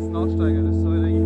scheiß Lautsteiger, das ist so irre.